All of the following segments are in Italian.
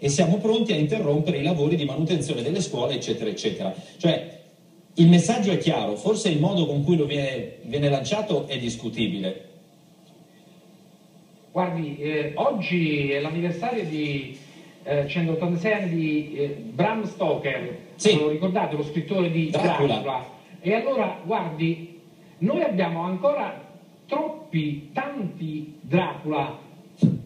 e siamo pronti a interrompere i lavori di manutenzione delle scuole, eccetera, eccetera. Cioè, il messaggio è chiaro, forse il modo con cui lo viene lanciato è discutibile. Guardi, oggi è l'anniversario di 186 anni di Bram Stoker, sì. Lo ricordate, lo scrittore di Dracula. E allora, guardi, noi abbiamo ancora tanti Dracula,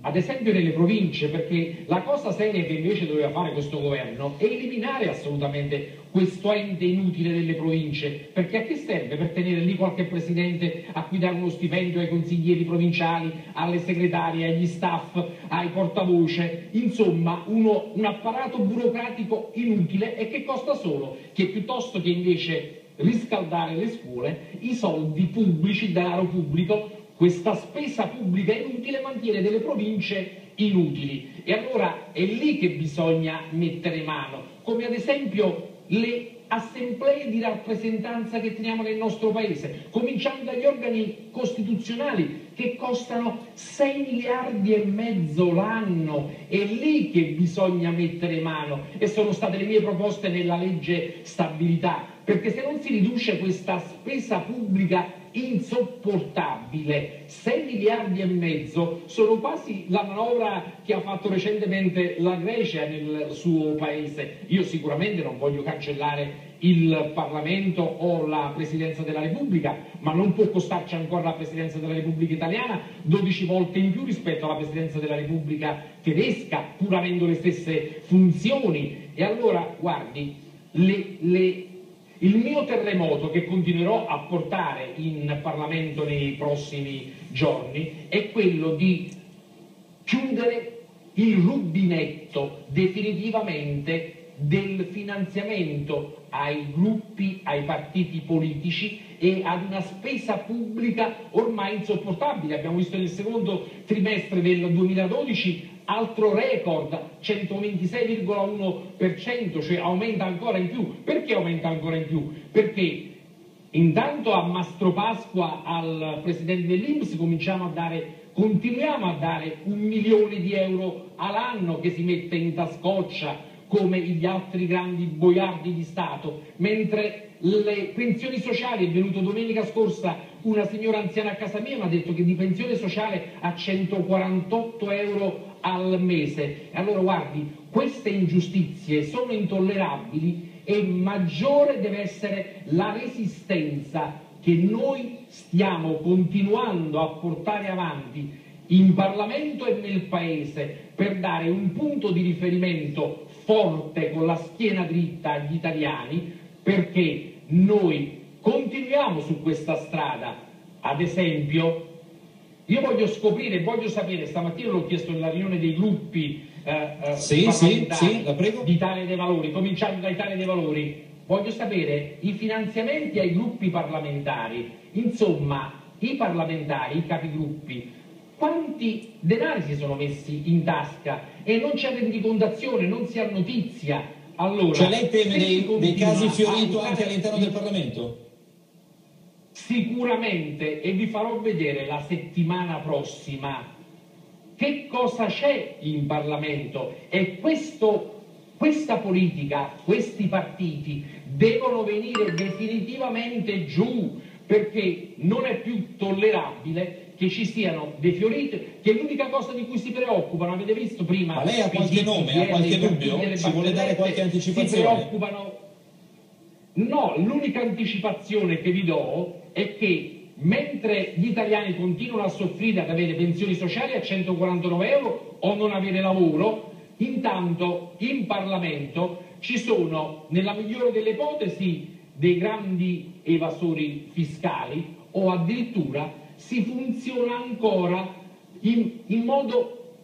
ad esempio nelle province, perché la cosa seria che invece doveva fare questo governo è eliminare assolutamente questo ente inutile delle province, perché a che serve per tenere lì qualche presidente a cui dare uno stipendio, ai consiglieri provinciali, alle segretarie, agli staff, ai portavoce, insomma un apparato burocratico inutile e che costa solo, che piuttosto che invece riscaldare le scuole, i soldi pubblici, il denaro pubblico, questa spesa pubblica inutile mantiene delle province inutili. E allora è lì che bisogna mettere mano, come ad esempio le assemblee di rappresentanza che teniamo nel nostro paese, cominciando dagli organi costituzionali che costano 6,5 miliardi l'anno. È lì che bisogna mettere mano e sono state le mie proposte nella legge stabilità, perché se non si riduce questa spesa pubblica insopportabile, 6,5 miliardi sono quasi la manovra che ha fatto recentemente la Grecia nel suo paese. Io sicuramente non voglio cancellare il Parlamento o la Presidenza della Repubblica, ma non può costarci ancora la Presidenza della Repubblica italiana 12 volte in più rispetto alla Presidenza della Repubblica tedesca, pur avendo le stesse funzioni. E allora, guardi, il mio terremoto che continuerò a portare in Parlamento nei prossimi giorni è quello di chiudere il rubinetto definitivamente del finanziamento ai gruppi, ai partiti politici e ad una spesa pubblica ormai insopportabile. Abbiamo visto nel secondo trimestre del 2012 altro record, 126,1%, cioè aumenta ancora in più. Perché aumenta ancora in più? Perché intanto a Mastropasqua al presidente dell'INPS continuiamo a dare 1 milione di euro all'anno che si mette in tascoccia come gli altri grandi boiardi di Stato, mentre le pensioni sociali, è venuto domenica scorsa una signora anziana a casa mia e mi ha detto che di pensione sociale ha 148 euro al mese. E allora guardi, queste ingiustizie sono intollerabili e maggiore deve essere la resistenza che noi stiamo continuando a portare avanti in Parlamento e nel Paese per dare un punto di riferimento forte, con la schiena dritta agli italiani, perché noi continuiamo su questa strada. Ad esempio, io voglio scoprire, voglio sapere, stamattina l'ho chiesto nella riunione dei gruppi di Italia dei Valori, cominciando da Italia dei Valori, voglio sapere i finanziamenti ai gruppi parlamentari, insomma i parlamentari, i capigruppi, quanti denari si sono messi in tasca e non c'è rendicontazione, non si ha notizia. Allora, cioè lei teme dei casi Fiorito anche all'interno del Parlamento? Sicuramente, e vi farò vedere la settimana prossima che cosa c'è in Parlamento. E questa politica, questi partiti devono venire definitivamente giù, perché non è più tollerabile che ci siano dei Fioriti, che è l'unica cosa di cui si preoccupano. Avete visto prima? Ma lei ha qualche nome, ha qualche dubbio? Ci vuole dare qualche anticipazione? Si preoccupano? No, l'unica anticipazione che vi do è che mentre gli italiani continuano a soffrire ad avere pensioni sociali a 149 euro o non avere lavoro, intanto in Parlamento ci sono, nella migliore delle ipotesi, dei grandi evasori fiscali o addirittura si funziona ancora in modo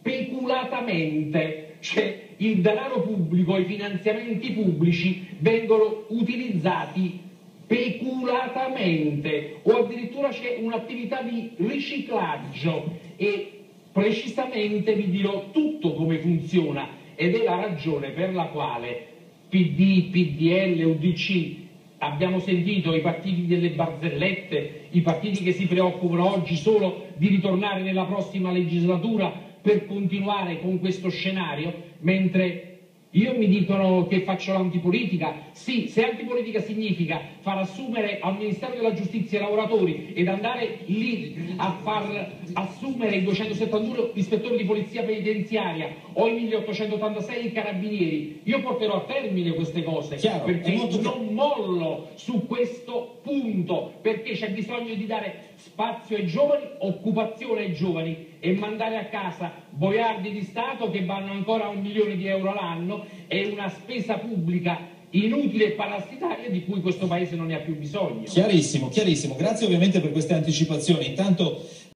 peculatamente, cioè il denaro pubblico, i finanziamenti pubblici vengono utilizzati peculatamente, o addirittura c'è un'attività di riciclaggio. E precisamente vi dirò tutto come funziona, ed è la ragione per la quale PD, PDL, UDC, abbiamo sentito i partiti delle barzellette, i partiti che si preoccupano oggi solo di ritornare nella prossima legislatura per continuare con questo scenario, mentre io mi dicono che faccio l'antipolitica. Sì, se antipolitica significa far assumere al Ministero della Giustizia i lavoratori ed andare lì a far assumere i 271 ispettori di polizia penitenziaria o i 1886 i carabinieri, io porterò a termine queste cose. Chiaro, perché non mollo su questo punto, perché c'è bisogno di dare spazio ai giovani, occupazione ai giovani, e mandare a casa boiardi di Stato che vanno ancora a 1 milione di euro l'anno è una spesa pubblica inutile e parassitaria di cui questo Paese non ne ha più bisogno. Chiarissimo, chiarissimo. Grazie ovviamente per queste anticipazioni. Intanto